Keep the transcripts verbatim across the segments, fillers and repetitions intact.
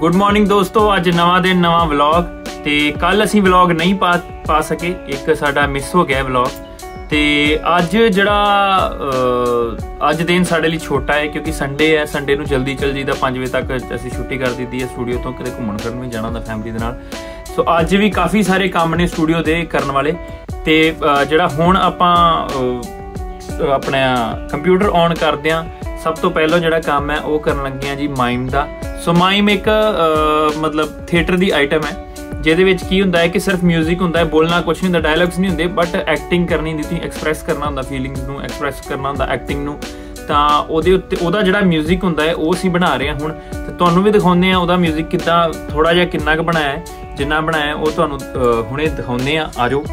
Good morning दोस्तों, अज नवा दिन नवा व्लॉग। ते कल असीं व्लॉग नहीं पा पा सके, एक साडा मिस हो गया व्लॉग। ते अज जड़ा अज दिन साडे लई छोटा है क्योंकि संडे है। संडे नूं जल्दी चल जाईदा, पाँच बजे तक असीं छुट्टी कर दीदी है स्टूडियो तो। कदे घुम्मण फिरन भी जाना हुंदा फैमिली दे नाल। सो अज भी काफ़ी सारे काम ने स्टूडियो दे करन वाले। ते जड़ा हुण आपां अपना कंप्यूटर ऑन करदे आं, सब तो पहला जड़ा काम है वह करन लगे आं जी माइम दा। सो माइम एक आ, मतलब थिएटर की आइटम है जिहदे विच की हुंदा है कि सिर्फ म्यूजिक हुंदा है, बोलना कुछ नहीं हुंदा, डायलॉग्स नहीं हुंदे, बट एक्टिंग करनी हुंदी, एक्सप्रैस करना हुंदा, फीलिंग्स नूं एक्सप्रैस करना हुंदा एक्टिंग नूं। तां उहदे उत्ते उहदा जिहड़ा म्यूजिक हुंदा है उह असीं बना रहे हां हुण, ते तुहानूं भी दिखाउंदे आ उहदा म्यूजिक किदां थोड़ा जिहा किन्ना क बनाया है, जिन्ना बनाया है उह तुहानूं हुणे दिखाउंदे आ। आ जाओ।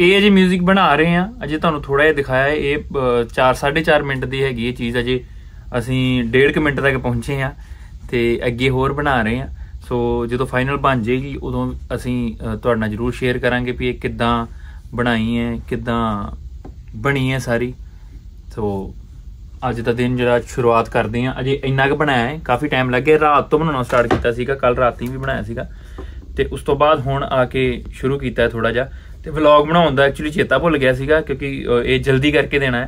ये अजे म्यूजिक बना रहे हैं, अजे तुहानूं थोड़ा जिहा दिखाया है। ये चार साढ़े चार मिनट की हैगी चीज़, अजे असीं डेढ़ क मिनट तक पहुँचे हैं तो अगे होर बना रहे हैं। सो जो तो फाइनल बन जाएगी उदों असीं तुहाडे नाल जरूर शेयर करांगे भी ये किदां बनाई है, किदां बनी है सारी। सो अज दा दिन जिहड़ा शुरुआत करदे हैं। अजे इन्ना क बनाया है, काफ़ी टाइम लग गया, रात तो बनाउणा स्टार्ट कीता सीगा, कल रात ही भी बनाया सीगा ते उस तो बाद हुण आके शुरू कीता है थोड़ा जिहा। तो व्लॉग बनाउण दा एक्चुअली चेता भुल गया सीगा क्योंकि ये जल्दी करके देना है,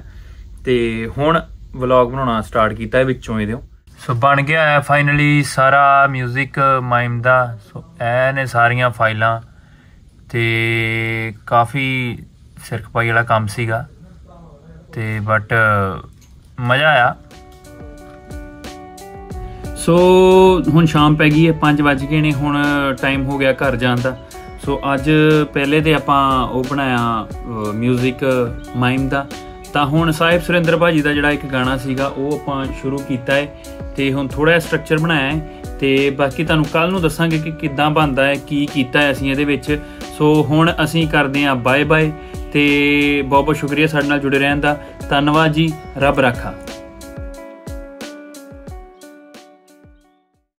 तो हुण व्लॉग बनाउणा स्टार्ट कीता है विच्चों इहदे। सो बन गया है फाइनली सारा म्यूजिक माइम दा। सो ऐ ने सारियां फाइलां ते काफ़ी सिर खपाई वाला काम सीगा ते बट मज़ा आया। सो हुण शाम पै गई है, पाँच वज गए ने, हुण टाइम हो गया घर जाण दा। सो अज पहले तो आपां बनाया म्यूजिक माइम दा, तां हुण साहिब सुरेंद्र भाजी का जिहड़ा एक गाना सीगा वो आपां शुरू कीता है ते हुण थोड़ा स्ट्रक्चर बनाया है ते बाकी तुहानूं कल नूं दस्सांगे कि किदां बनदा है, की कीता है असीं इहदे विच। सो हुण असीं करदे आं बाय बाय ते बहुत बहुत शुक्रिया साडे नाल जुड़े रहन दा। धन्नवाद जी, रब राखा।